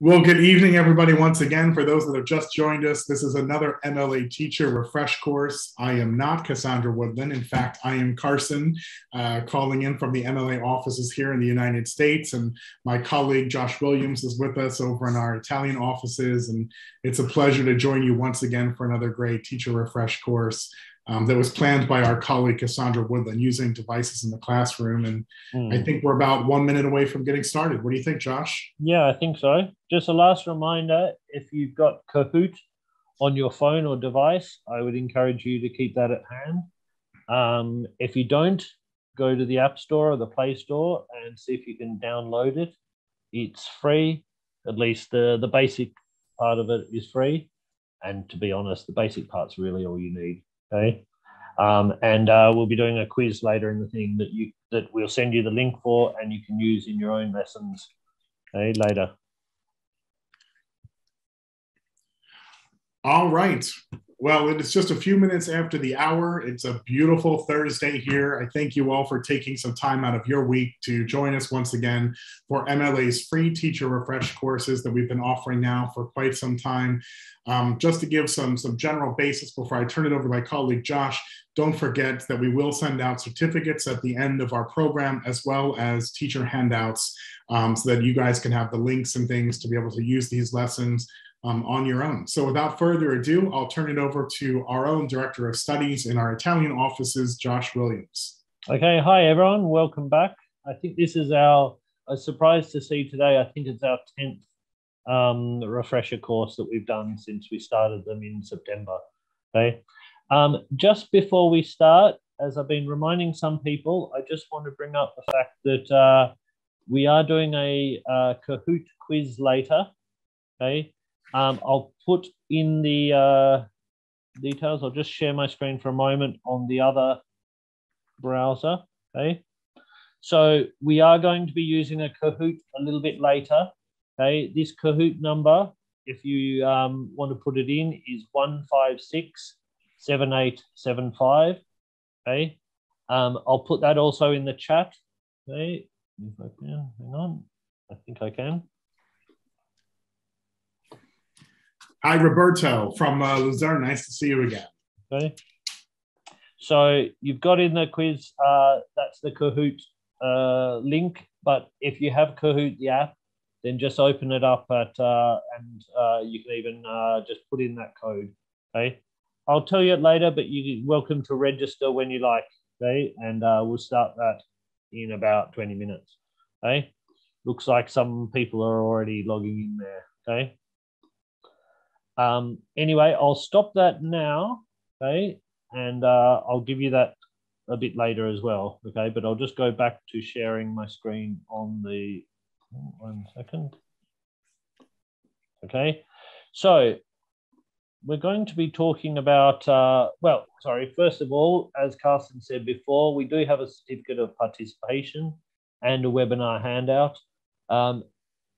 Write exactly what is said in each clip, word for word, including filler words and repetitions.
Well, good evening, everybody, once again. For those that have just joined us, this is another M L A Teacher Refresh Course. I am not Cassandra Woodland. In fact, I am Carson, uh, calling in from the M L A offices here in the United States. And my colleague, Josh Williams, is with us over in our Italian offices. And it's a pleasure to join you once again for another great Teacher Refresh Course um, that was planned by our colleague, Cassandra Woodland, using devices in the classroom. And mm. I think we're about one minute away from getting started. What do you think, Josh? Yeah, I think so. Just a last reminder, if you've got Kahoot on your phone or device, I would encourage you to keep that at hand. Um, if you don't, go to the App Store or the Play Store and see if you can download it. It's free. At least the, the basic part of it is free. And to be honest, the basic part's really all you need. Okay. Um, and uh, we'll be doing a quiz later in the thing that you that we'll send you the link for, and you can use in your own lessons, okay, later. All right. Well, it's just a few minutes after the hour. It's a beautiful Thursday here. I thank you all for taking some time out of your week to join us once again for M L A's free teacher refresh courses that we've been offering now for quite some time. Um, just to give some, some general basis before I turn it over to my colleague, Josh, don't forget that we will send out certificates at the end of our program, as well as teacher handouts, um, so that you guys can have the links and things to be able to use these lessons Um, on your own. So without further ado, I'll turn it over to our own Director of Studies in our Italian offices, Josh Williams. Okay, hi everyone, welcome back. I think this is our, a surprise to see today, I think it's our tenth um, refresher course that we've done since we started them in September, okay? Um, just before we start, as I've been reminding some people, I just want to bring up the fact that uh, we are doing a uh, Kahoot quiz later, okay? Um, I'll put in the uh, details. I'll just share my screen for a moment on the other browser. Okay. So we are going to be using a Kahoot a little bit later. Okay. This Kahoot number, if you um, want to put it in, is one five six seven eight seven five. Okay. Um, I'll put that also in the chat. Okay. Hang on. I think I can. Hi, Roberto from uh, Luzerne. Nice to see you again. Okay. So you've got in the quiz, uh, that's the Kahoot uh, link. But if you have Kahoot, the app, then just open it up at, uh, and uh, you can even uh, just put in that code. Okay. I'll tell you it later, but you're welcome to register when you like. Okay. And uh, we'll start that in about twenty minutes. Okay. Looks like some people are already logging in there. Okay. Um, anyway, I'll stop that now, okay, and uh, I'll give you that a bit later as well, okay, but I'll just go back to sharing my screen on the, one second, okay. So we're going to be talking about, uh, well, sorry, first of all, as Carson said before, we do have a certificate of participation and a webinar handout. Um,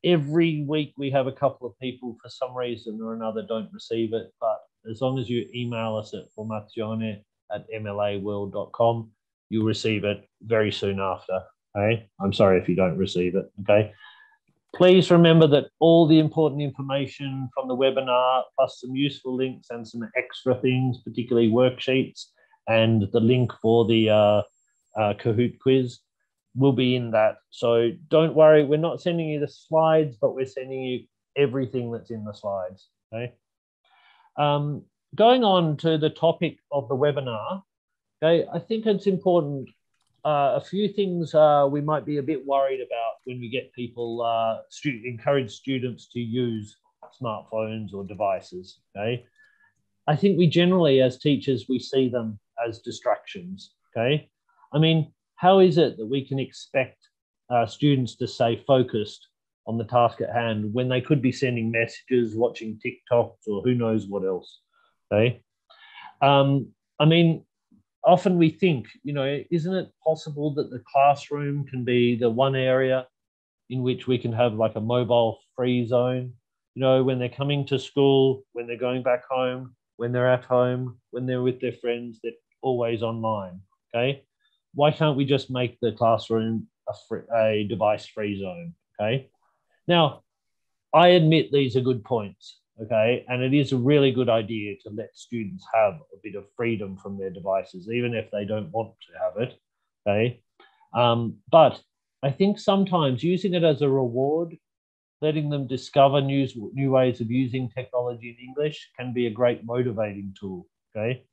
Every week we have a couple of people for some reason or another don't receive it, but as long as you email us at formazione at m l a world dot com, you'll receive it very soon after, okay? I'm sorry if you don't receive it, okay? Please remember that all the important information from the webinar, plus some useful links and some extra things, particularly worksheets, and the link for the uh, uh, Kahoot quiz, will be in that. So don't worry, we're not sending you the slides, but we're sending you everything that's in the slides, okay? Um, going on to the topic of the webinar, okay, I think it's important, uh, a few things uh, we might be a bit worried about when we get people, uh, stu- encourage students to use smartphones or devices, okay? I think we generally, as teachers, we see them as distractions, okay? I mean, how is it that we can expect uh, students to stay focused on the task at hand when they could be sending messages, watching TikToks, or who knows what else, okay? Um, I mean, often we think, you know, isn't it possible that the classroom can be the one area in which we can have like a mobile-free zone? You know, when they're coming to school, when they're going back home, when they're at home, when they're with their friends, they're always online, okay? Why can't we just make the classroom a, a device-free zone, okay? Now, I admit these are good points, okay? And it is a really good idea to let students have a bit of freedom from their devices, even if they don't want to have it, okay? Um, but I think sometimes using it as a reward, letting them discover new, new ways of using technology in English can be a great motivating tool, okay?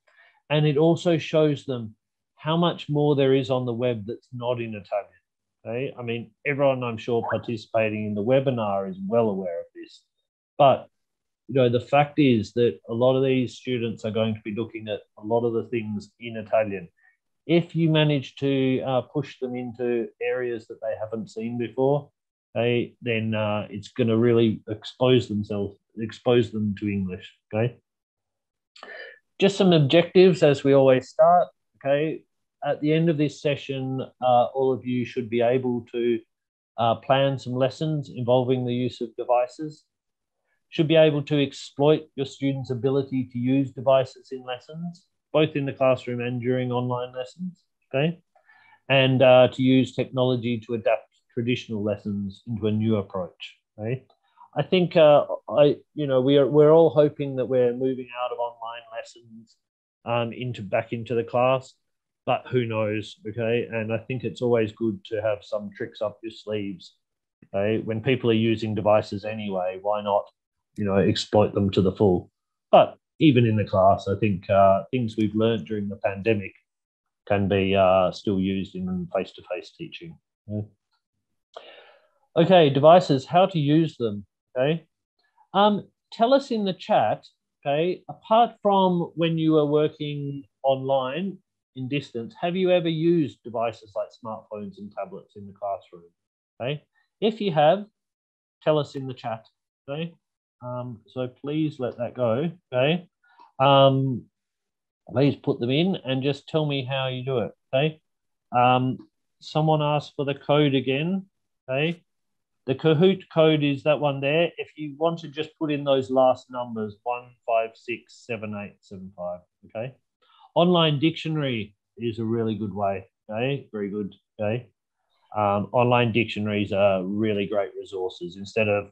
And it also shows them how much more there is on the web that's not in Italian. Okay? I mean, everyone I'm sure participating in the webinar is well aware of this. But, you know, the fact is that a lot of these students are going to be looking at a lot of the things in Italian. If you manage to uh, push them into areas that they haven't seen before, okay, then uh, it's going to really expose themselves, expose them to English, okay? Just some objectives as we always start, okay? At the end of this session, uh, all of you should be able to uh, plan some lessons involving the use of devices, should be able to exploit your students' ability to use devices in lessons, both in the classroom and during online lessons, okay? And uh, to use technology to adapt traditional lessons into a new approach, okay? I think, uh, I, you know, we are, we're all hoping that we're moving out of online lessons um, into back into the class, but who knows, okay? And I think it's always good to have some tricks up your sleeves, okay? When people are using devices anyway, why not, you know, exploit them to the full? But even in the class, I think uh, things we've learned during the pandemic can be uh, still used in face-to-face teaching. Okay? Okay, devices, how to use them. Okay, um, tell us in the chat, okay, apart from when you are working online in distance, have you ever used devices like smartphones and tablets in the classroom? Okay, if you have, tell us in the chat, okay? Um, so please let that go, okay? Um, please put them in and just tell me how you do it, okay? Um, someone asked for the code again, okay? The Kahoot code is that one there. If you want to just put in those last numbers, one, five, six, seven, eight, seven, five, okay? Online dictionary is a really good way, okay? Very good, okay? Um, online dictionaries are really great resources. Instead of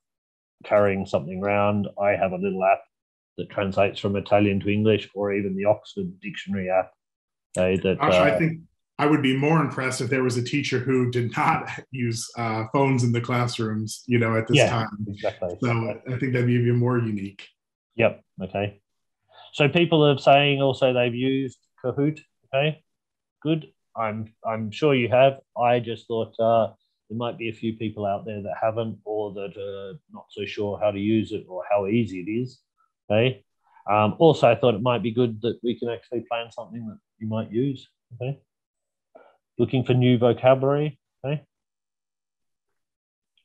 carrying something around, I have a little app that translates from Italian to English, or even the Oxford Dictionary app. Okay, that, Gosh, uh, I think... I would be more impressed if there was a teacher who did not use uh, phones in the classrooms, you know, at this yeah, time. Exactly. So I think that'd be even more unique. Yep. Okay. So people are saying also they've used Kahoot. Okay. Good. I'm I'm sure you have. I just thought uh, there might be a few people out there that haven't, or that are not so sure how to use it or how easy it is. Okay. Um, also, I thought it might be good that we can actually plan something that you might use. Okay. Looking for new vocabulary, okay?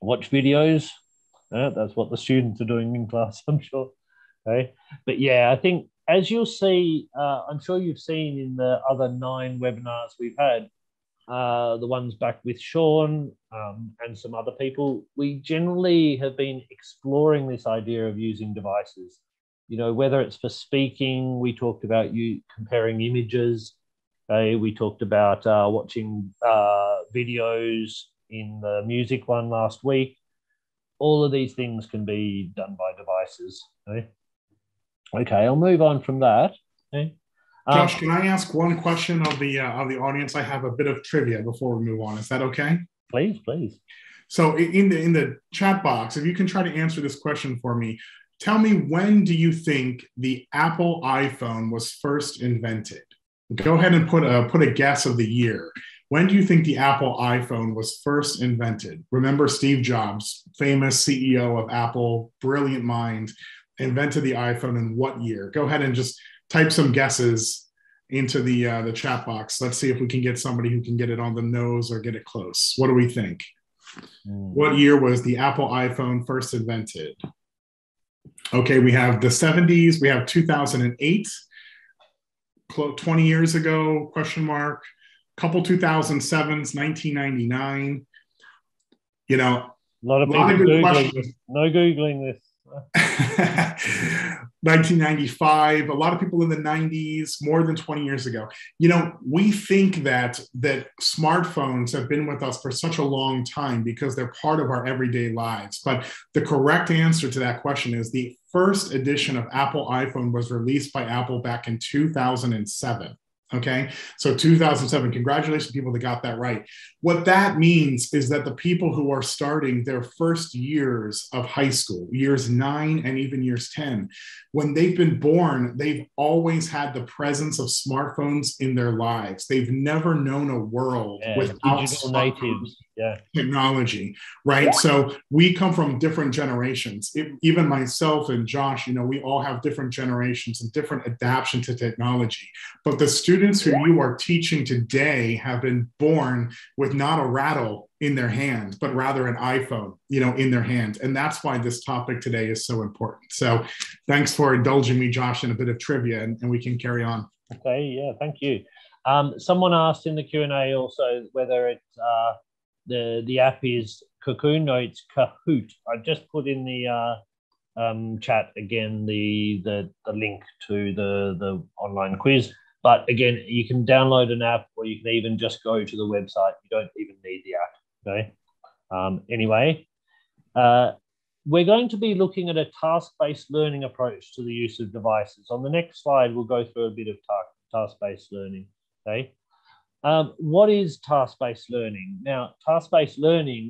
Watch videos. Yeah, that's what the students are doing in class, I'm sure, okay? But yeah, I think as you'll see, uh, I'm sure you've seen in the other nine webinars we've had, uh, the ones back with Sean um, and some other people, we generally have been exploring this idea of using devices. You know, whether it's for speaking, we talked about you comparing images. Okay, we talked about uh, watching uh, videos in the music one last week. All of these things can be done by devices. Okay, okay, I'll move on from that. Okay. Um, Josh, can I ask one question of the uh, of the audience? I have a bit of trivia before we move on. Is that okay? Please, please. So in the in the chat box, if you can try to answer this question for me, tell me, when do you think the Apple iPhone was first invented? Go ahead and put a, put a guess of the year. When do you think the Apple iPhone was first invented? Remember Steve Jobs, famous C E O of Apple, brilliant mind, invented the iPhone in what year? Go ahead and just type some guesses into the, uh, the chat box. Let's see if we can get somebody who can get it on the nose or get it close. What do we think? Mm. What year was the Apple iPhone first invented? Okay, we have the seventies, we have two thousand eight. twenty years ago, question mark, couple two thousand sevens, nineteen ninety-nine, you know. A lot of, lot people of good Googling questions. This. No Googling this. nineteen ninety-five, a lot of people in the nineties, more than twenty years ago. You know, we think that that smartphones have been with us for such a long time because they're part of our everyday lives. But the correct answer to that question is the first edition of Apple iPhone was released by Apple back in two thousand seven. Okay, so two thousand seven, congratulations, people that got that right. What that means is that the people who are starting their first years of high school, years nine and even years ten, when they've been born, they've always had the presence of smartphones in their lives. They've never known a world yeah, without smartphones. Yeah. Technology, right? Yeah. So we come from different generations. It, even myself and Josh, you know, we all have different generations and different adaptation to technology. But the students who yeah. you are teaching today have been born with not a rattle in their hand, but rather an iPhone, you know, in their hand. And that's why this topic today is so important. So thanks for indulging me, Josh, in a bit of trivia, and, and we can carry on. Okay, yeah, thank you. Um, someone asked in the Q and A also whether it's... Uh, The, the app is Cocoon. No, it's Kahoot. I just put in the uh, um, chat again the, the the link to the the online quiz. But again, you can download an app, or you can even just go to the website. You don't even need the app. Okay. Um, anyway, uh, we're going to be looking at a task-based learning approach to the use of devices. On the next slide, we'll go through a bit of ta- task-based learning. Okay. Um, what is task-based learning? Now, task-based learning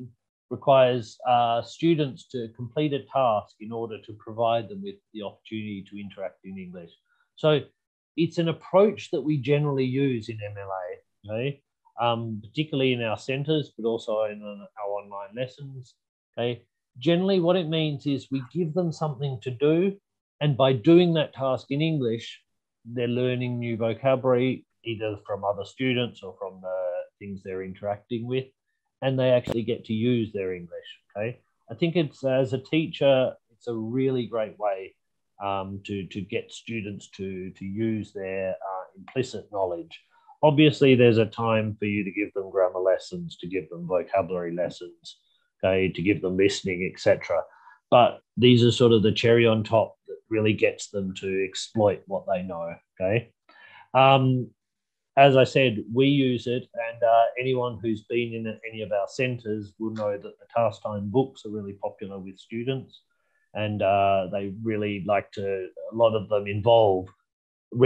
requires uh, students to complete a task in order to provide them with the opportunity to interact in English. So it's an approach that we generally use in M L A, okay? um, particularly in our centres, but also in our online lessons. Okay? Generally, what it means is we give them something to do, and by doing that task in English, they're learning new vocabulary, either from other students or from the things they're interacting with, and they actually get to use their English, okay? I think it's, as a teacher, it's a really great way um, to, to get students to, to use their uh, implicit knowledge. Obviously, there's a time for you to give them grammar lessons, to give them vocabulary lessons, okay, to give them listening, et cetera. But these are sort of the cherry on top that really gets them to exploit what they know, okay? Um, As I said, we use it, and uh, anyone who's been in any of our centres will know that the task time books are really popular with students, and uh, they really like to, a lot of them involve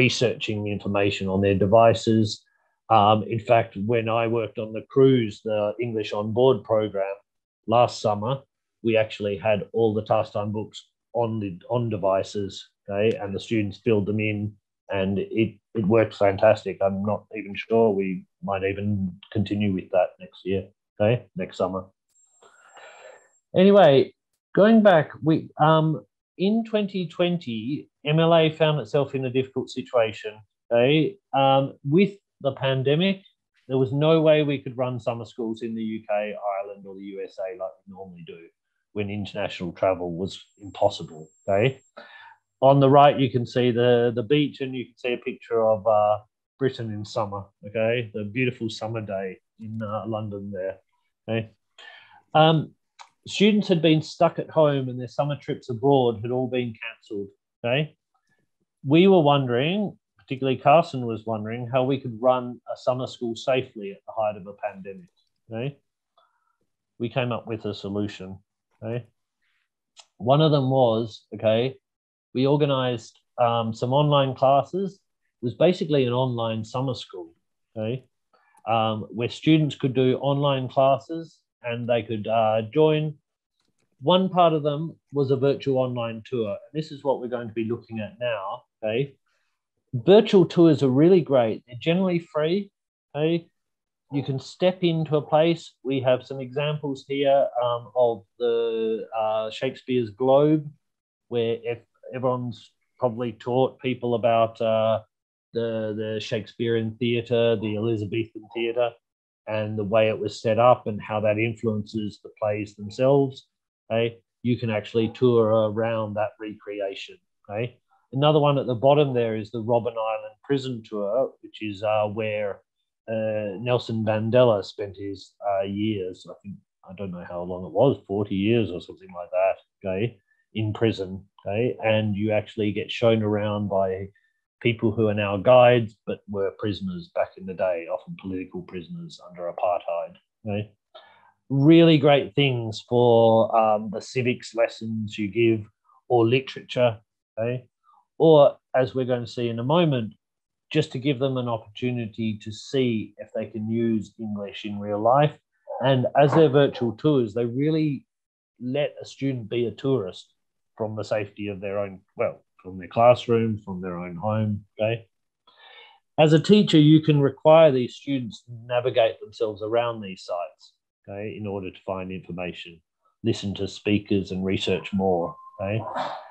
researching information on their devices. Um, in fact, when I worked on the cruise, the English on Board program last summer, we actually had all the task time books on, the, on devices, okay, and the students filled them in. And it, it works fantastic. I'm not even sure we might even continue with that next year, okay, next summer. Anyway, going back, we um in twenty twenty, M L A found itself in a difficult situation, okay? Um, with the pandemic, there was no way we could run summer schools in the U K, Ireland, or the U S A like we normally do when international travel was impossible, okay? On the right, you can see the, the beach, and you can see a picture of uh, Britain in summer, okay? The beautiful summer day in uh, London there, okay? Um, students had been stuck at home, and their summer trips abroad had all been cancelled, okay? We were wondering, particularly Carson was wondering, how we could run a summer school safely at the height of a pandemic, okay? We came up with a solution, okay? One of them was, okay, we organised um, some online classes. It was basically an online summer school, okay, um, where students could do online classes and they could uh, join. One part of them was a virtual online tour. This is what we're going to be looking at now, okay. Virtual tours are really great. They're generally free, okay. You can step into a place. We have some examples here um, of the uh, Shakespeare's Globe, where if everyone's probably taught people about uh, the, the Shakespearean theatre, the Elizabethan theatre, and the way it was set up and how that influences the plays themselves. Okay? You can actually tour around that recreation. Okay? Another one at the bottom there is the Robben Island prison tour, which is uh, where uh, Nelson Mandela spent his uh, years. I think, I don't know how long it was, forty years or something like that. Okay? in prison, okay? And you actually get shown around by people who are now guides but were prisoners back in the day, often political prisoners under apartheid, okay? Really great things for um, the civics lessons you give, or literature, okay? Or, as we're going to see in a moment, just to give them an opportunity to see if they can use English in real life. And as their virtual tours, they really let a student be a tourist from the safety of their own, well, from their classroom, from their own home, okay? As a teacher, you can require these students to navigate themselves around these sites, okay, in order to find information, listen to speakers and research more, okay?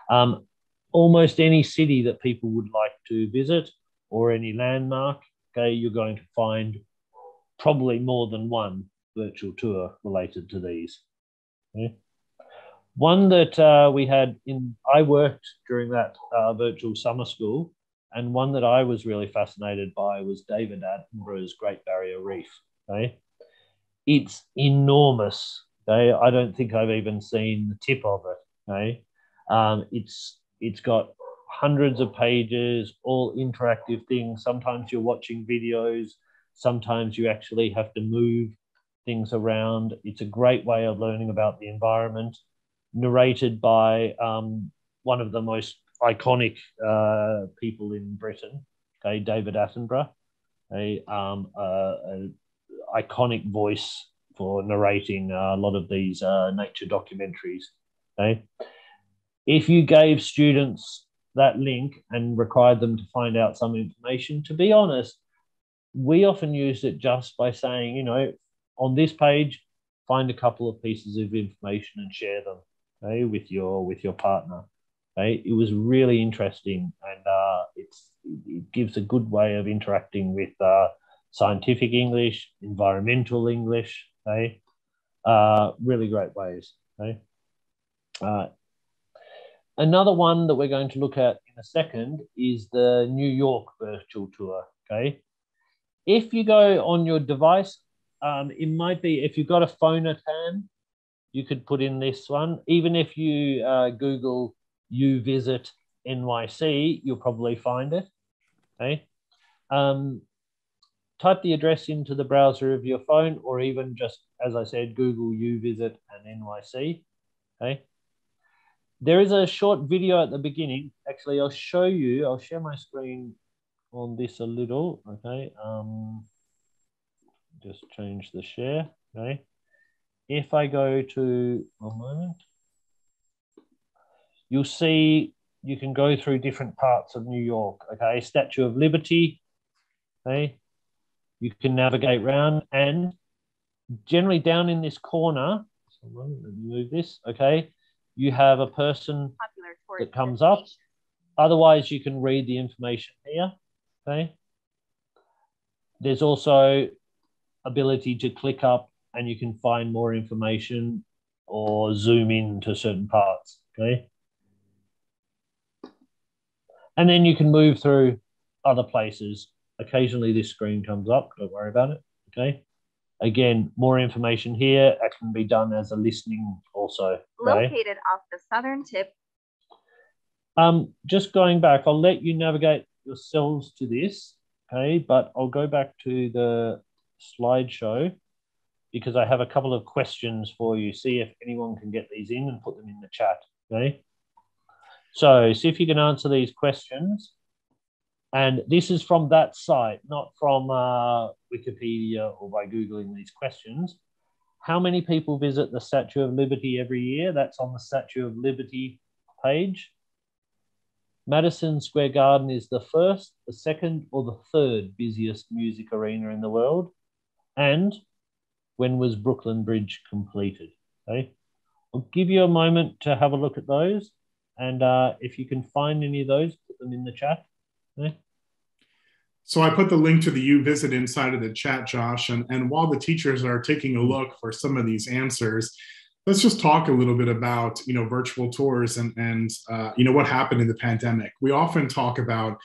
Um, almost any city that people would like to visit or any landmark, okay, you're going to find probably more than one virtual tour related to these, okay? One that uh, we had in, I worked during that uh, virtual summer school, and one that I was really fascinated by was David Attenborough's Great Barrier Reef, okay? It's enormous, okay? I don't think I've even seen the tip of it, okay? Um, it's, it's got hundreds of pages, all interactive things. Sometimes you're watching videos, sometimes you actually have to move things around. It's a great way of learning about the environment. Narrated by um, one of the most iconic uh, people in Britain, okay, David Attenborough, a, um, uh, an iconic voice for narrating a lot of these uh, nature documentaries, okay? If you gave students that link and required them to find out some information, to be honest, we often used it just by saying, you know, on this page, find a couple of pieces of information and share them, okay, with your with your partner, okay? It was really interesting, and uh, it's, it gives a good way of interacting with uh, scientific English, environmental English, okay? Uh, really great ways, okay? Uh, another one that we're going to look at in a second is the New York virtual tour, okay? If you go on your device, um, it might be, if you've got a phone at hand, you could put in this one. Even if you uh, Google U Visit N Y C, you'll probably find it, okay? Um, type the address into the browser of your phone, or even just, as I said, Google U Visit and N Y C, okay? There is a short video at the beginning. Actually, I'll show you, I'll share my screen on this a little, okay? Um, just change the share, okay? If I go to, one moment, you'll see you can go through different parts of New York, okay? Statue of Liberty, okay? You can navigate around, and generally down in this corner, so let me move this, okay? You have a person that comes up. Otherwise, you can read the information here, okay? There's also ability to click up and you can find more information or zoom in to certain parts, okay? And then you can move through other places. Occasionally this screen comes up, don't worry about it, okay? Again, more information here. That can be done as a listening also. Located okay? off the southern tip. Um, just going back, I'll let you navigate yourselves to this, okay? But I'll go back to the slideshow, because I have a couple of questions for you. See if anyone can get these in and put them in the chat, okay? So see if you can answer these questions. And this is from that site, not from uh, Wikipedia or by Googling these questions. How many people visit the Statue of Liberty every year? That's on the Statue of Liberty page. Madison Square Garden is the first, the second, or the third busiest music arena in the world. And when was Brooklyn Bridge completed? Okay, I'll give you a moment to have a look at those, and uh, if you can find any of those, put them in the chat. Okay. So I put the link to the U Visit inside of the chat, Josh, and, and while the teachers are taking a look for some of these answers, let's just talk a little bit about, you know, virtual tours and, and uh, you know, what happened in the pandemic. We often talk about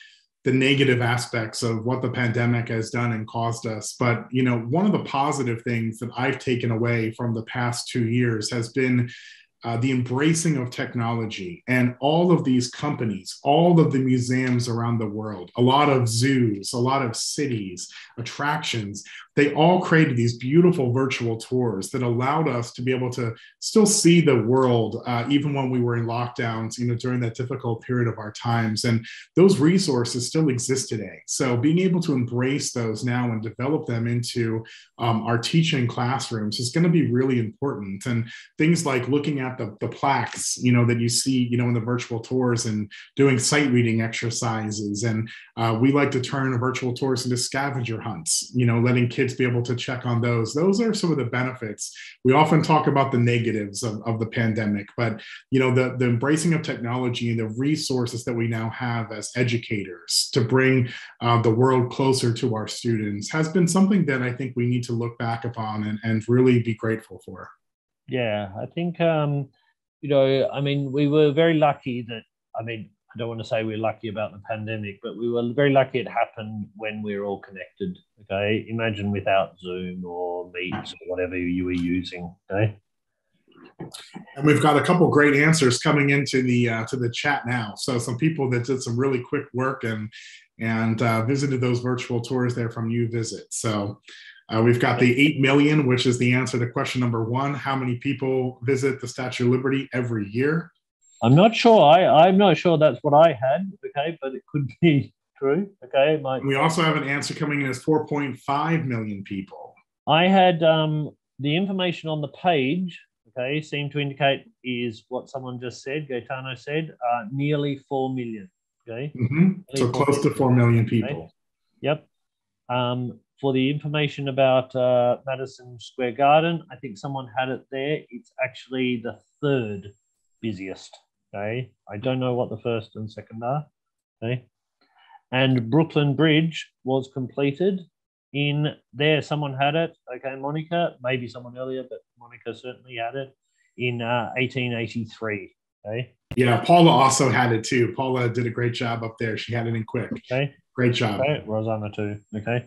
the negative aspects of what the pandemic has done and caused us. But, you know, one of the positive things that I've taken away from the past two years has been uh, the embracing of technology, and all of these companies, all of the museums around the world, a lot of zoos, a lot of cities, attractions, they all created these beautiful virtual tours that allowed us to be able to still see the world, uh, even when we were in lockdowns, you know, during that difficult period of our times. And those resources still exist today. So being able to embrace those now and develop them into um, our teaching classrooms is going to be really important. And things like looking at The, the plaques, you know, that you see, you know, in the virtual tours, and doing sight reading exercises. And uh, we like to turn virtual tours into scavenger hunts, you know, letting kids be able to check on those. Those are some of the benefits. We often talk about the negatives of, of the pandemic, but, you know, the, the embracing of technology and the resources that we now have as educators to bring uh, the world closer to our students has been something that I think we need to look back upon and, and really be grateful for. Yeah, I think, um, you know, I mean, we were very lucky that, I mean, I don't want to say we were lucky about the pandemic, but we were very lucky it happened when we were all connected, okay? Imagine without Zoom or Meet or whatever you were using, okay? And we've got a couple great answers coming into the uh, to the chat now. So some people that did some really quick work and, and uh, visited those virtual tours there from YouVisit, so... Uh, we've got the eight million, which is the answer to question number one. How many people visit the Statue of Liberty every year? I'm not sure. I, I'm not sure that's what I had, okay, but it could be true, okay? My, we also have an answer coming in as four point five million people. I had um, the information on the page, okay, seemed to indicate is what someone just said, Gaetano said, uh, nearly four million, okay? Mm-hmm. So close to four million people. Okay? Yep. Um, For the information about uh, Madison Square Garden, I think someone had it there. It's actually the third busiest, okay? I don't know what the first and second are, okay? And Brooklyn Bridge was completed in there. Someone had it, okay, Monica, maybe someone earlier, but Monica certainly had it in uh, eighteen eighty-three, okay? Yeah, Paula also had it too. Paula did a great job up there. She had it in quick. Okay. Great job. Okay. Rosanna too, okay?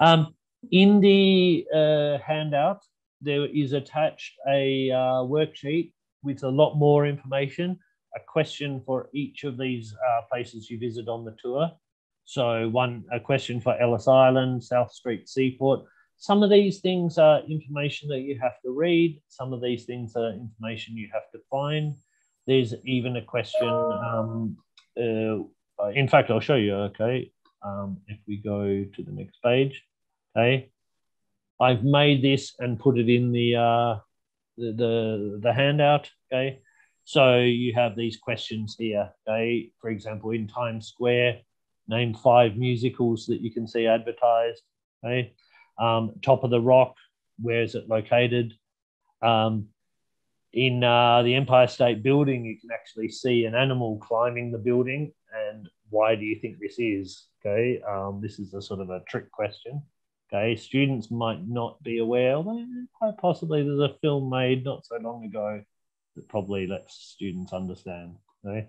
Um, in the uh, handout, there is attached a uh, worksheet with a lot more information, a question for each of these uh, places you visit on the tour. So one, a question for Ellis Island, South Street Seaport. Some of these things are information that you have to read. Some of these things are information you have to find. There's even a question, um, uh, in fact, I'll show you, okay. Um, if we go to the next page, okay, I've made this and put it in the, uh, the, the, the handout, okay? So you have these questions here, okay? For example, in Times Square, name five musicals that you can see advertised, okay? Um, Top of the Rock, where is it located? Um, in uh, the Empire State Building, you can actually see an animal climbing the building, and why do you think this is? Okay, um, this is a sort of a trick question. Okay, students might not be aware, although quite possibly there's a film made not so long ago that probably lets students understand. Okay,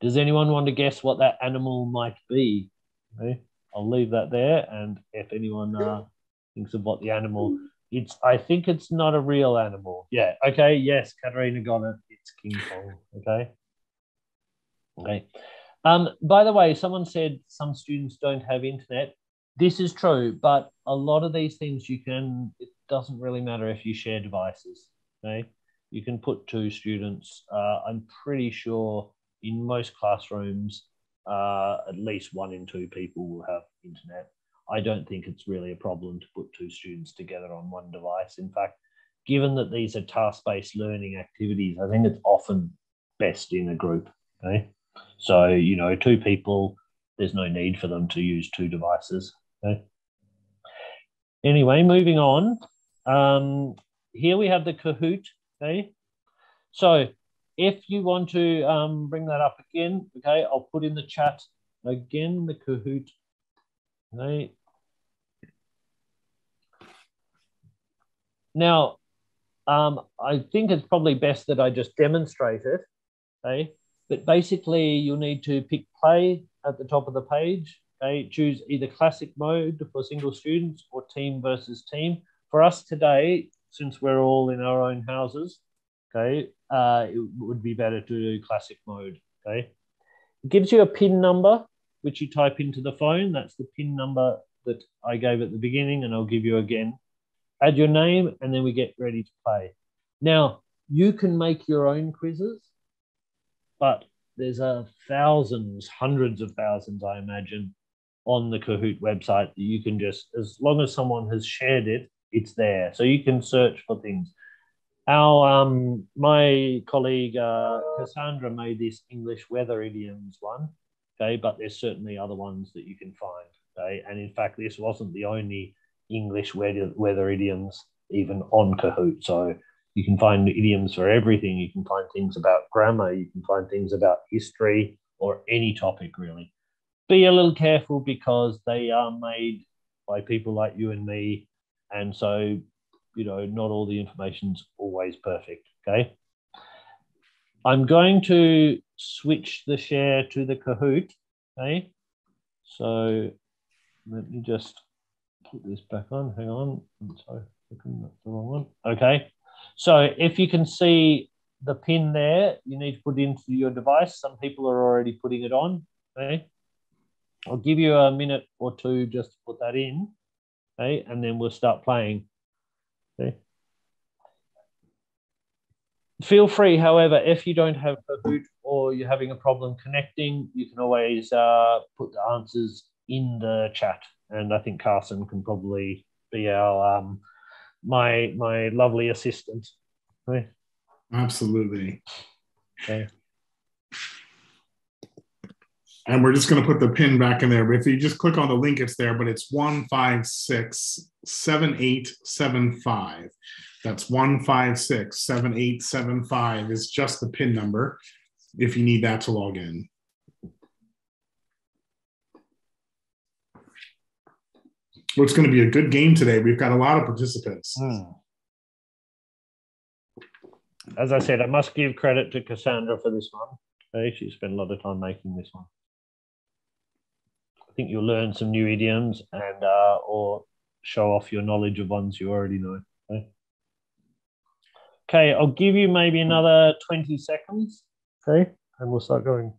does anyone want to guess what that animal might be? Okay, I'll leave that there, and if anyone uh, thinks of what the animal, it's I think it's not a real animal. Yeah. Okay. Yes, Katarina got it. It's King Kong. Okay. Okay. Um, by the way, someone said some students don't have internet. This is true, but a lot of these things you can, it doesn't really matter if you share devices, okay? You can put two students. Uh, I'm pretty sure in most classrooms, uh, at least one in two people will have internet. I don't think it's really a problem to put two students together on one device. In fact, given that these are task-based learning activities, I think it's often best in a group, okay? So, you know, two people, there's no need for them to use two devices. Okay? Anyway, moving on. Um, here we have the Kahoot. Okay? So if you want to um, bring that up again, okay, I'll put in the chat again the Kahoot. Okay? Now, um, I think it's probably best that I just demonstrate it. Okay? But basically, you'll need to pick play at the top of the page. Okay? Choose either classic mode for single students or team versus team. For us today, since we're all in our own houses, okay, uh, it would be better to do classic mode, okay. It gives you a PIN number, which you type into the phone. That's the PIN number that I gave at the beginning, and I'll give you again. Add your name, and then we get ready to play. Now, you can make your own quizzes, but there's uh, thousands, hundreds of thousands, I imagine, on the Kahoot website that you can just, as long as someone has shared it, it's there. So you can search for things. Our, um, my colleague uh, Cassandra made this English weather idioms one, okay, but there's certainly other ones that you can find, okay? And in fact, this wasn't the only English weather, weather idioms even on Kahoot. So you can find idioms for everything. You can find things about grammar. You can find things about history or any topic, really. Be a little careful because they are made by people like you and me, and so, you know, not all the information's always perfect, okay? I'm going to switch the share to the Kahoot, okay? So let me just put this back on. Hang on. I'm sorry, that's the wrong one. Okay. So if you can see the pin there, you need to put it into your device. Some people are already putting it on, okay? I'll give you a minute or two just to put that in, okay? And then we'll start playing. Okay. Feel free, however, if you don't have Kahoot or you're having a problem connecting, you can always uh, put the answers in the chat. And I think Carson can probably be our um, my my lovely assistant. Okay. Absolutely. Okay. And we're just going to put the pin back in there. But if you just click on the link, it's there, but it's one five six seven eight seven five. That's one five six seven eight seven five is just the pin number if you need that to log in. Well, it's going to be a good game today. We've got a lot of participants. Mm. As I said, I must give credit to Cassandra for this one. Okay, she spent a lot of time making this one. I think you'll learn some new idioms and uh, or show off your knowledge of ones you already know. Okay? Okay, I'll give you maybe another twenty seconds. Okay, and we'll start going.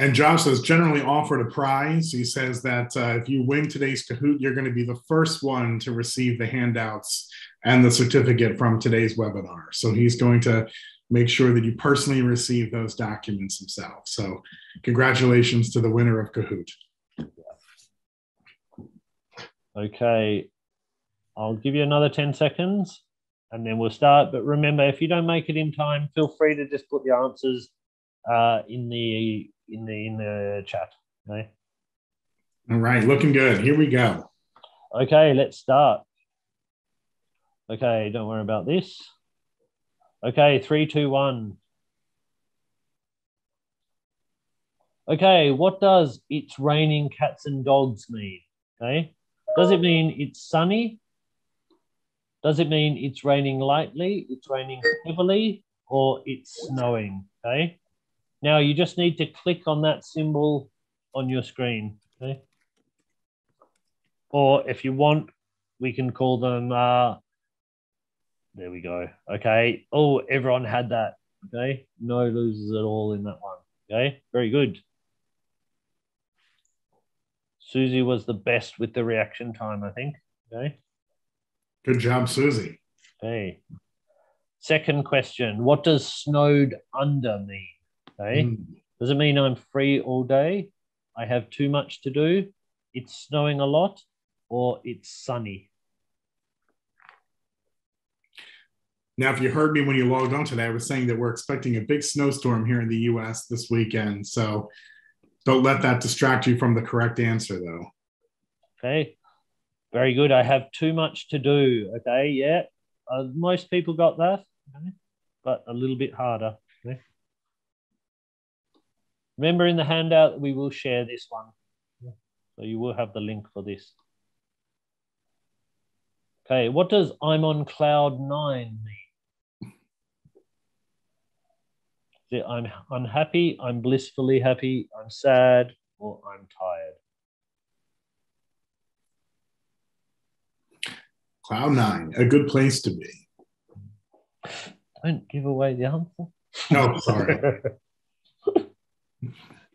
And Josh has generally offered a prize. He says that uh, if you win today's Kahoot, you're going to be the first one to receive the handouts and the certificate from today's webinar. So he's going to make sure that you personally receive those documents himself. So congratulations to the winner of Kahoot. Okay, I'll give you another ten seconds and then we'll start. But remember, if you don't make it in time, feel free to just put the answers uh, in the in the in the chat, okay? All right, looking good, here we go. Okay, let's start. Okay, don't worry about this. Okay, three, two, one. Okay, what does it's raining cats and dogs mean? Okay, does it mean it's sunny? Does it mean it's raining lightly, it's raining heavily, or it's snowing? Okay, now you just need to click on that symbol on your screen. Okay, or if you want, we can call them. Uh, There we go. Okay. Oh, everyone had that. Okay. No losers at all in that one. Okay. Very good. Susie was the best with the reaction time, I think. Okay. Good job, Susie. Okay. Second question. What does snowed under mean? Okay. Mm. Does it mean I'm free all day? I have too much to do? It's snowing a lot? Or it's sunny? Now, if you heard me when you logged on today, I was saying that we're expecting a big snowstorm here in the U S this weekend. So don't let that distract you from the correct answer, though. Okay. Very good. I have too much to do. Okay. Yeah. Uh, most people got that, okay, but a little bit harder. Okay. Remember, in the handout, we will share this one. Yeah. So you will have the link for this. Okay. What does I'm on cloud nine mean? I'm unhappy, I'm blissfully happy, I'm sad, or I'm tired. Cloud nine, a good place to be. Don't give away the answer. No, sorry.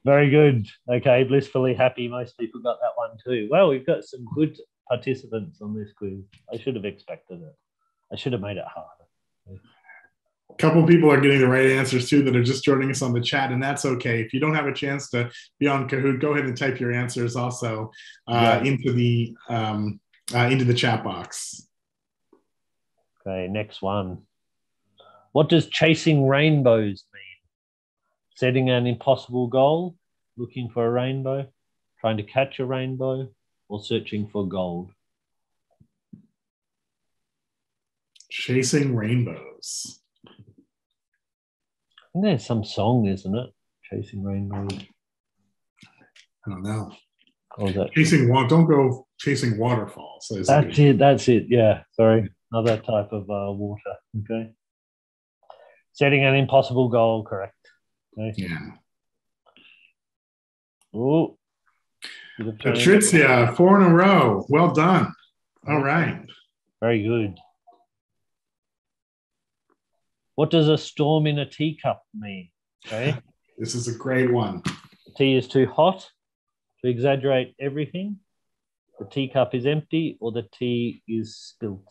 Very good. Okay, blissfully happy. Most people got that one too. Well, we've got some good participants on this quiz. I should have expected it. I should have made it harder. A couple of people are getting the right answers too that are just joining us on the chat, and that's okay. If you don't have a chance to be on Kahoot, go ahead and type your answers also uh, yeah. into the um, uh, into the chat box. Okay, next one. What does chasing rainbows mean? Setting an impossible goal, looking for a rainbow, trying to catch a rainbow, or searching for gold? Chasing rainbows. And there's some song, isn't it? Chasing rainbows. I don't know. Oh, that chasing water. Don't go chasing waterfalls. That's it. it. That's it. Yeah. Sorry. Another type of uh, water. Okay. Setting an impossible goal. Correct. Okay. Yeah. Oh. Patrizia, four in a row. Well done. All right. Very good. What does a storm in a teacup mean? Okay. This is a great one. The tea is too hot to exaggerate everything. The teacup is empty, or the tea is spilt.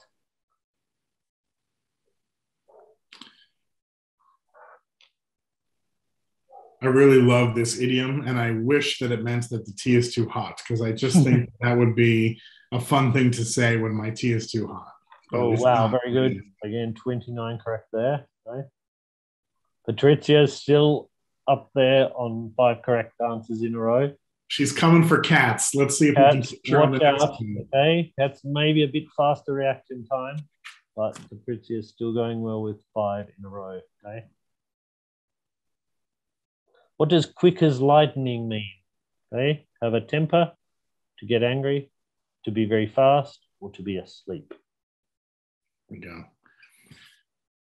I really love this idiom, and I wish that it meant that the tea is too hot, because I just think that would be a fun thing to say when my tea is too hot. But oh, wow, very good. Easy. Again, twenty-nine correct there. Okay. Patricia's still up there on five correct answers in a row. She's coming for cats. Let's see if cats, we can secure the next one. Okay, that's maybe a bit faster reaction time, but Patricia's still going well with five in a row. Okay. What does quick as lightning mean? Okay, have a temper, to get angry, to be very fast, or to be asleep. There we go.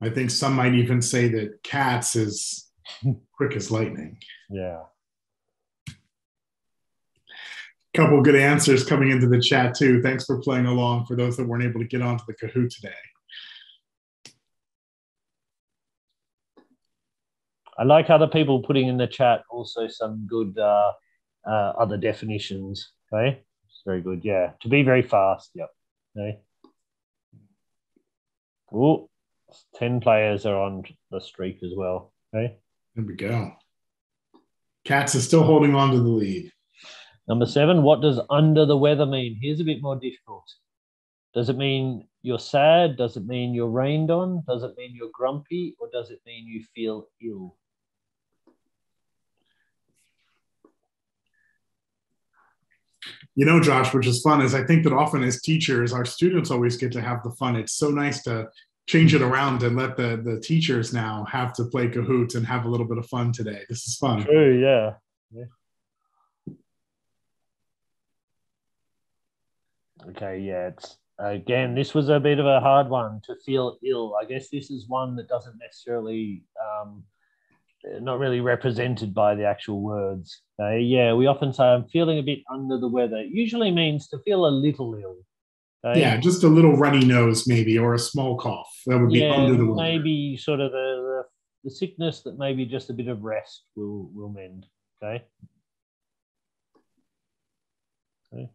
I think some might even say that cats is quick as lightning. Yeah. Couple good answers coming into the chat too. Thanks for playing along for those that weren't able to get onto the Kahoot today. I like other people putting in the chat also some good uh, uh, other definitions. Okay, it's very good. Yeah, to be very fast. Yep. Okay. Oh, ten players are on the streak as well. Okay. There we go. Cats are still holding on to the lead. Number seven. What does under the weather mean? Here's a bit more difficult. Does it mean you're sad? Does it mean you're rained on? Does it mean you're grumpy? Or does it mean you feel ill? You know, Josh, which is fun is I think that often as teachers, our students always get to have the fun. It's so nice to change it around and let the, the teachers now have to play Kahoot and have a little bit of fun today. This is fun. True, yeah. yeah. Okay, yeah. It's, again, this was a bit of a hard one, to feel ill. I guess this is one that doesn't necessarily... Um, not really represented by the actual words. Uh, yeah, we often say, I'm feeling a bit under the weather. It usually means to feel a little ill. Uh, yeah, just a little runny nose maybe, or a small cough. That would be yeah, under the weather. Maybe sort of the, the, the sickness that maybe just a bit of rest will, will mend. Okay. okay.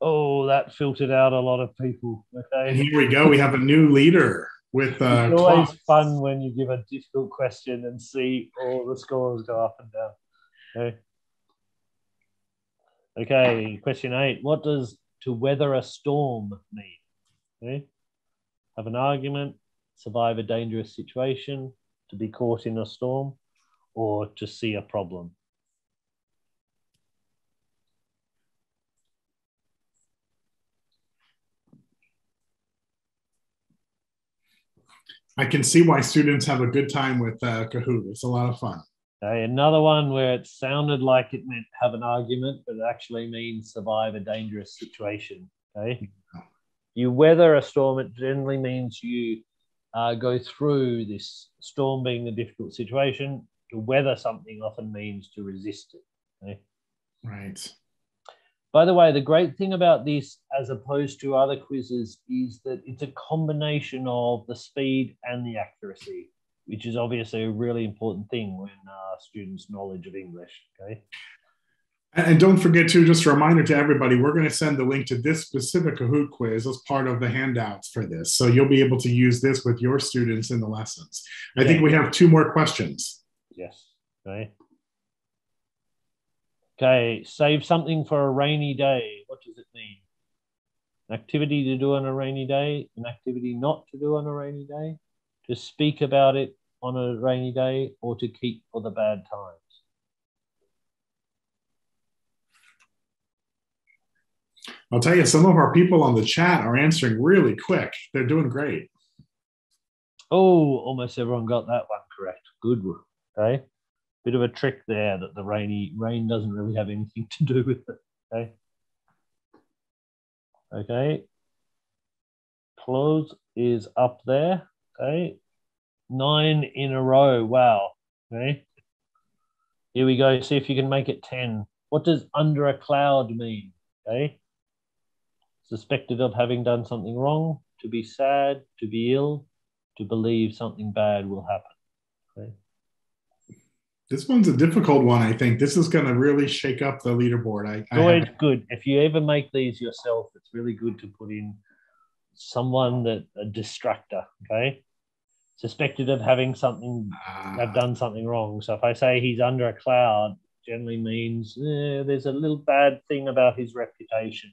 Oh, that filtered out a lot of people. Okay. And here we go. We have a new leader. With, uh, it's always clocks. Fun when you give a difficult question and see all the scores go up and down. Okay. Okay, question eight. What does to weather a storm mean? Okay. Have an argument, survive a dangerous situation, to be caught in a storm, or to see a problem? I can see why students have a good time with uh, Kahoot. It's a lot of fun. Okay, another one where it sounded like it meant have an argument, but it actually means survive a dangerous situation. Okay, you weather a storm. It generally means you uh, go through this storm being a difficult situation. To weather something often means to resist it. Okay? Right. By the way, the great thing about this, as opposed to other quizzes, is that it's a combination of the speed and the accuracy, which is obviously a really important thing when uh, students' knowledge of English, okay? And don't forget too, just a reminder to everybody, we're going to send the link to this specific Kahoot quiz as part of the handouts for this. So you'll be able to use this with your students in the lessons. I yeah. think we have two more questions. Yes. Okay. Okay. Save something for a rainy day. What does it mean? An activity to do on a rainy day, an activity not to do on a rainy day, to speak about it on a rainy day, or to keep for the bad times. I'll tell you, some of our people on the chat are answering really quick. They're doing great. Oh, almost everyone got that one correct. Good one. Okay. Bit of a trick there that the rainy rain doesn't really have anything to do with it. Okay. Okay. Close is up there. Okay. Nine in a row. Wow. Okay. Here we go. See if you can make it ten. What does under a cloud mean? Okay. Suspected of having done something wrong, to be sad, to be ill, to believe something bad will happen. Okay. This one's a difficult one, I think. This is going to really shake up the leaderboard. I, I Good, have... good. If you ever make these yourself, it's really good to put in someone that, a distractor, okay? Suspected of having something, ah. have done something wrong. So if I say he's under a cloud, it generally means eh, there's a little bad thing about his reputation.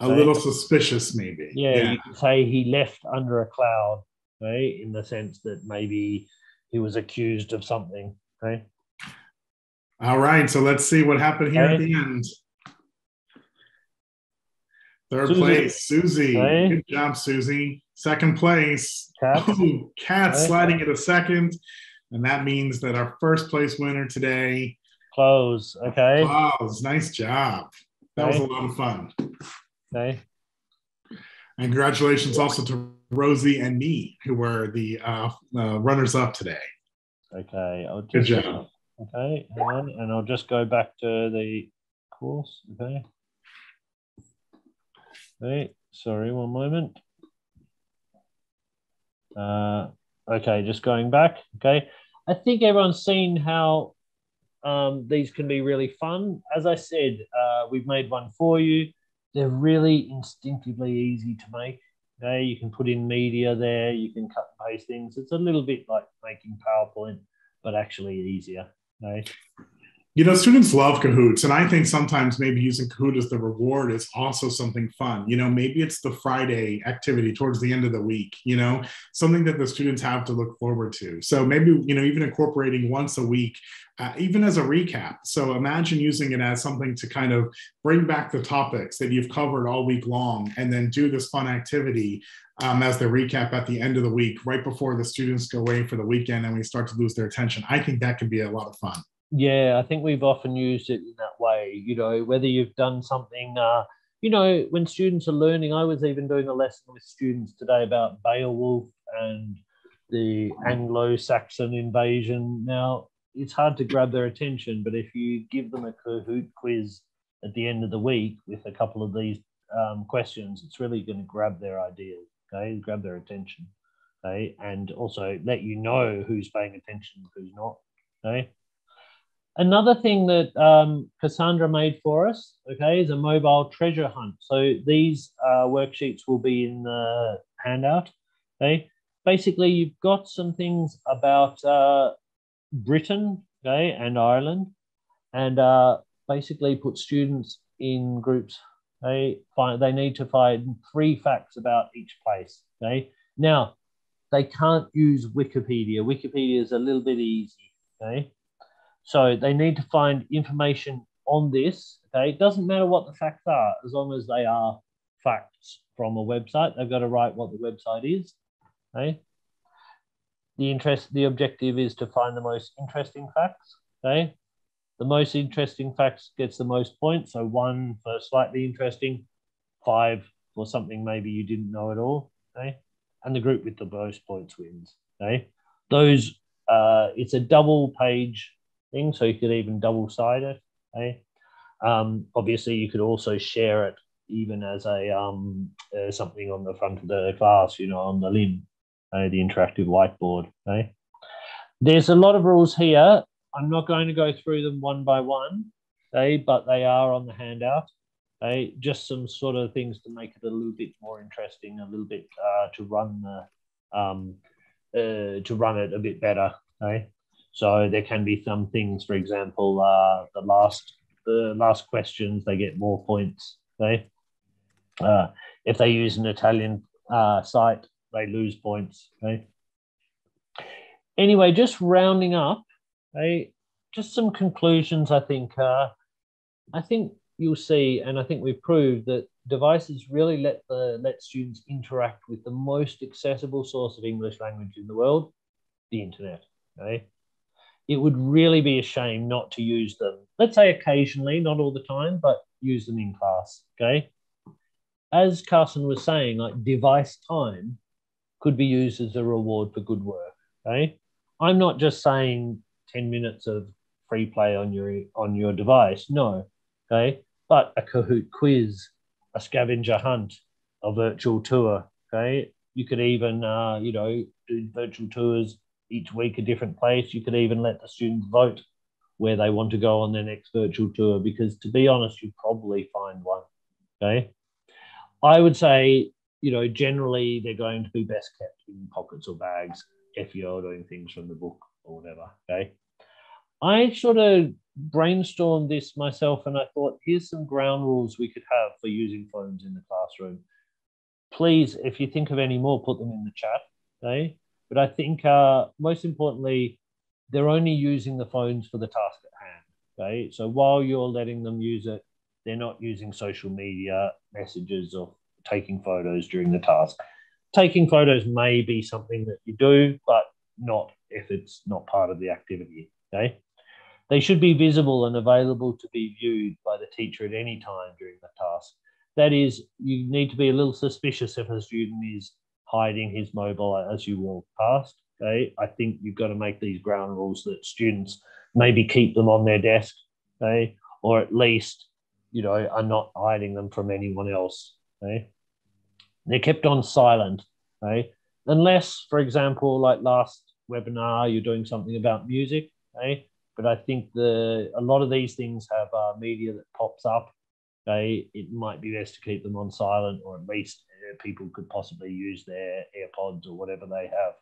A so, little suspicious, maybe. Yeah, yeah, you could say he left under a cloud, right? In the sense that maybe he was accused of something, right? All right, so let's see what happened here okay. at the end. Third Susie. place, Susie. Okay. Good job, Susie. Second place, Cat, oh, Cat okay. sliding at a second. And that means that our first place winner today. Close, okay. Close, nice job. That okay. was a lot of fun. Okay. And congratulations also to Rosie and me, who were the uh, uh, runners-up today. Okay. I'll just, Good job. Okay, hang on, and I'll just go back to the course. Okay. Okay. Sorry, one moment. Uh, okay, just going back. Okay. I think everyone's seen how um, these can be really fun. As I said, uh, we've made one for you. They're really instinctively easy to make. Okay? You can put in media there. You can cut and paste things. It's a little bit like making PowerPoint, but actually easier. Okay? You know, students love Kahoots, and I think sometimes maybe using Kahoot as the reward is also something fun. You know, maybe it's the Friday activity towards the end of the week, you know, something that the students have to look forward to. So maybe, you know, even incorporating once a week, uh, even as a recap. So imagine using it as something to kind of bring back the topics that you've covered all week long and then do this fun activity um, as the recap at the end of the week, right before the students go away for the weekend and we start to lose their attention. I think that can be a lot of fun. Yeah, I think we've often used it in that way, you know, whether you've done something, uh, you know, when students are learning, I was even doing a lesson with students today about Beowulf and the Anglo-Saxon invasion. Now, it's hard to grab their attention, but if you give them a Kahoot quiz at the end of the week with a couple of these um, questions, it's really going to grab their ideas, okay, grab their attention, okay, and also let you know who's paying attention, who's not, okay. Another thing that um, Cassandra made for us, okay, is a mobile treasure hunt. So these uh, worksheets will be in the handout, okay? Basically, you've got some things about uh, Britain, okay, and Ireland, and uh, basically put students in groups. They, find, they need to find three facts about each place, okay? Now, they can't use Wikipedia. Wikipedia is a little bit easy, okay? So they need to find information on this, okay? It doesn't matter what the facts are, as long as they are facts from a website. They've got to write what the website is, okay? The interest, the objective is to find the most interesting facts, okay? The most interesting facts gets the most points, so one for slightly interesting, five for something maybe you didn't know at all, okay? And the group with the most points wins, okay? Those, uh, it's a double page thing, so you could even double-sided. Okay? Um, obviously, you could also share it even as a um, uh, something on the front of the class, you know, on the limb, uh, the interactive whiteboard. Okay? There's a lot of rules here. I'm not going to go through them one by one, okay, but they are on the handout. Okay? Just some sort of things to make it a little bit more interesting, a little bit uh, to run the um, uh, to run it a bit better. Okay? So there can be some things, for example, uh, the last the last questions, they get more points. Okay? Uh, if they use an Italian uh, site, they lose points. Okay? Anyway, just rounding up, okay, just some conclusions, I think. Uh, I think you'll see, and I think we've proved, that devices really let, the, let students interact with the most accessible source of English language in the world, the internet. Okay? It would really be a shame not to use them. Let's say occasionally, not all the time, but use them in class, okay? As Carson was saying, like, device time could be used as a reward for good work, okay? I'm not just saying ten minutes of free play on your, on your device, no, okay? But a Kahoot quiz, a scavenger hunt, a virtual tour, okay? You could even, uh, you know, do virtual tours each week a different place. You could even let the students vote where they want to go on their next virtual tour, because to be honest, you probably find one, okay? I would say, you know, generally they're going to be best kept in pockets or bags if you're doing things from the book or whatever, okay? I sort of brainstormed this myself and I thought, here's some ground rules we could have for using phones in the classroom. Please, if you think of any more, put them in the chat, okay? But I think uh, most importantly, they're only using the phones for the task at hand, okay? So while you're letting them use it, they're not using social media messages or taking photos during the task. Taking photos may be something that you do, but not if it's not part of the activity, okay? They should be visible and available to be viewed by the teacher at any time during the task. That is, you need to be a little suspicious if a student is hiding his mobile as you walk past, okay? I think you've got to make these ground rules that students maybe keep them on their desk, okay? Or at least, you know, are not hiding them from anyone else, okay? They're kept on silent, okay? Unless, for example, like last webinar, you're doing something about music, okay? But I think the a lot of these things have uh, media that pops up, okay? It might be best to keep them on silent, or at least people could possibly use their AirPods or whatever they have,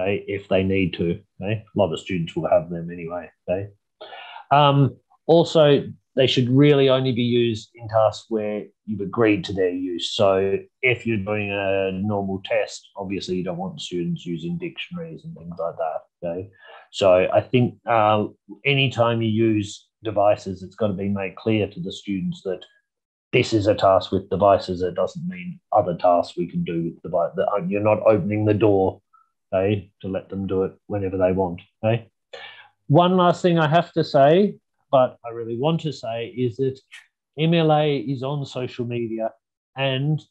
okay, if they need to, okay? A lot of students will have them anyway, okay? Um, also, they should really only be used in tasks where you've agreed to their use. So if you're doing a normal test, obviously you don't want students using dictionaries and things like that, okay? So I think uh, anytime you use devices, it's got to be made clear to the students that this is a task with devices. It doesn't mean other tasks we can do with devices. You're not opening the door, okay, to let them do it whenever they want, okay? One last thing I have to say, but I really want to say, is that M L A is on social media, and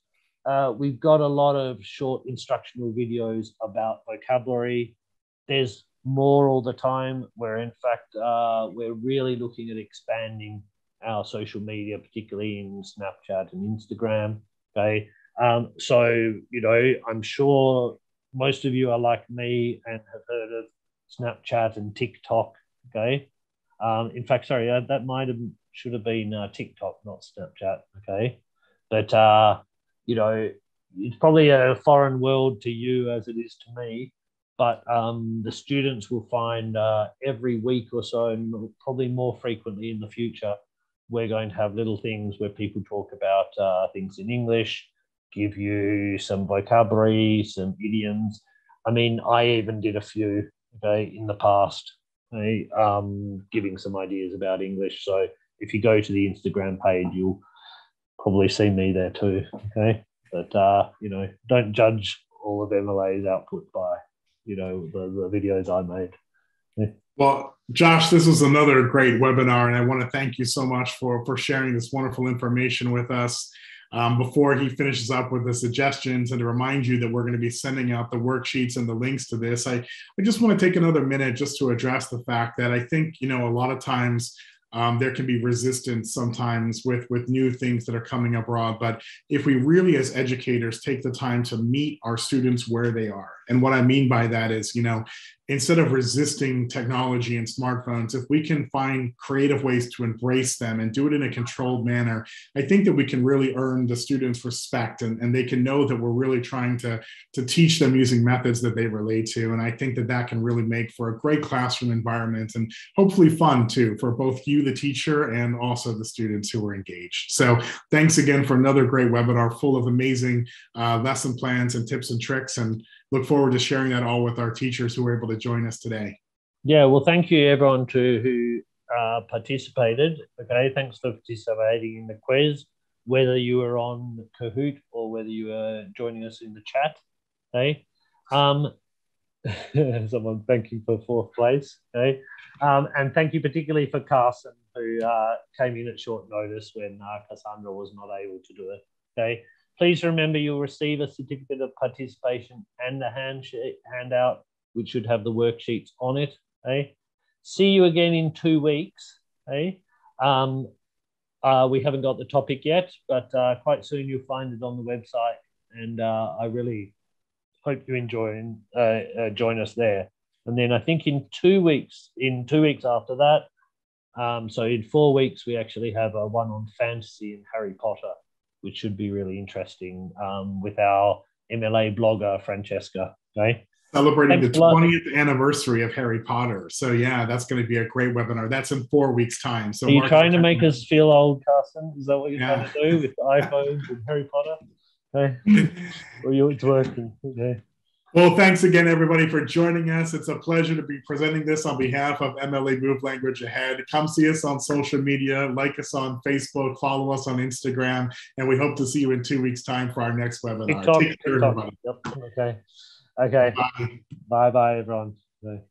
uh, we've got a lot of short instructional videos about vocabulary. There's more all the time. We're in fact, uh, we're really looking at expanding our social media, particularly in Snapchat and Instagram, okay? Um, so, you know, I'm sure most of you are like me and have heard of Snapchat and TikTok, okay? Um, in fact, sorry, uh, that might have, should have been uh, TikTok, not Snapchat, okay? But, uh, you know, it's probably a foreign world to you as it is to me, but um, the students will find uh, every week or so, and probably more frequently in the future, we're going to have little things where people talk about uh, things in English, give you some vocabulary, some idioms. I mean, I even did a few, okay, in the past, okay, um, giving some ideas about English. So if you go to the Instagram page, you'll probably see me there too, okay? But, uh, you know, don't judge all of M L A's output by, you know, the, the videos I made. Yeah. Well, Josh, this was another great webinar, and I want to thank you so much for, for sharing this wonderful information with us. Um, before he finishes up with the suggestions, and to remind you that we're going to be sending out the worksheets and the links to this, I, I just want to take another minute just to address the fact that I think, you know, a lot of times Um, there can be resistance sometimes with, with new things that are coming abroad. But if we really, as educators, take the time to meet our students where they are. And what I mean by that is, you know, instead of resisting technology and smartphones, if we can find creative ways to embrace them and do it in a controlled manner, I think that we can really earn the students' respect, and, and they can know that we're really trying to, to teach them using methods that they relate to. And I think that that can really make for a great classroom environment, and hopefully fun too, for both you, the teacher, and also the students who are engaged. So thanks again for another great webinar full of amazing uh, lesson plans and tips and tricks, and look forward to sharing that all with our teachers who were able to join us today. Yeah, well, thank you everyone to who uh, participated. Okay, thanks for participating in the quiz, whether you were on Kahoot or whether you were joining us in the chat. Okay, um, someone thanking for fourth place. Okay, um, and thank you particularly for Carson, who uh, came in at short notice when uh, Cassandra was not able to do it. Okay. Please remember you'll receive a certificate of participation and the handshake, handout, which should have the worksheets on it. Okay? See you again in two weeks. Okay? Um, uh, we haven't got the topic yet, but uh, quite soon you'll find it on the website. And uh, I really hope you enjoy and uh, uh, join us there. And then I think in two weeks, in two weeks after that, um, so in four weeks, we actually have a one on fantasy and Harry Potter, which should be really interesting, um, with our M L A blogger, Francesca. Okay? Celebrating Thanks the twentieth anniversary of Harry Potter. So yeah, that's going to be a great webinar. That's in four weeks' time. So Are you Mark trying to make us feel old, Carson? Is that what you're yeah. trying to do with iPhones and Harry Potter? Okay. Well, it's working. Okay. Well, thanks again, everybody, for joining us. It's a pleasure to be presenting this on behalf of M L A Move Language Ahead. Come see us on social media, like us on Facebook, follow us on Instagram, and we hope to see you in two weeks' time for our next webinar. TikTok, Take care, TikTok. Everybody. Yep. Okay. Okay. Bye-bye, everyone. Bye.